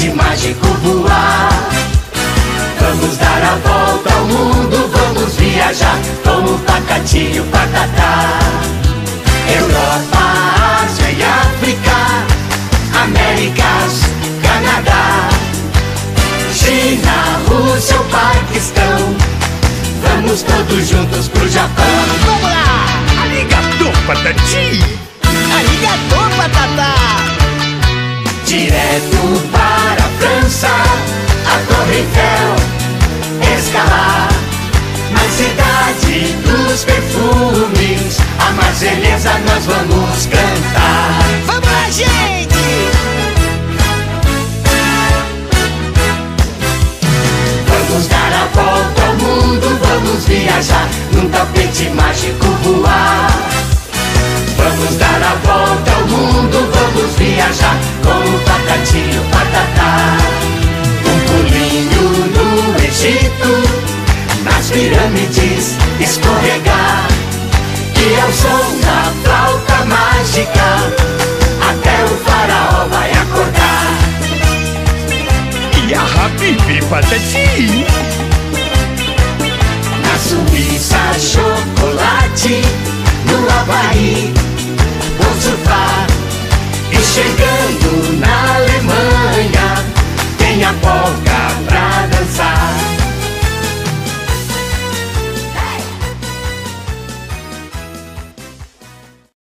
de mágico voar. Vamos dar a volta ao mundo, vamos viajar como pacatinho patatá. Europa, Ásia e África, Américas, Canadá, China, Rússia ou Paquistão. Vamos todos juntos pro Japão. Vamos lá! Arigatô, patati! Arigatô, patatá! Direto para a França, a Torre Eiffel escalar. Na cidade dos perfumes, a Marselhesa nós vamos cantar. Vamos lá, gente! Vamos dar a volta ao mundo, vamos viajar num tapete mágico voar. Vamos dar a volta ao mundo, vamos viajar com o patatinho patatá. Um pulinho no Egito, nas pirâmides escorregar, e ao som da flauta mágica até o faraó vai acordar. E a Habibi patati. Na Suíça chocolate, no Havaí vou surfar, e chegando na Alemanha tem a polca pra dançar.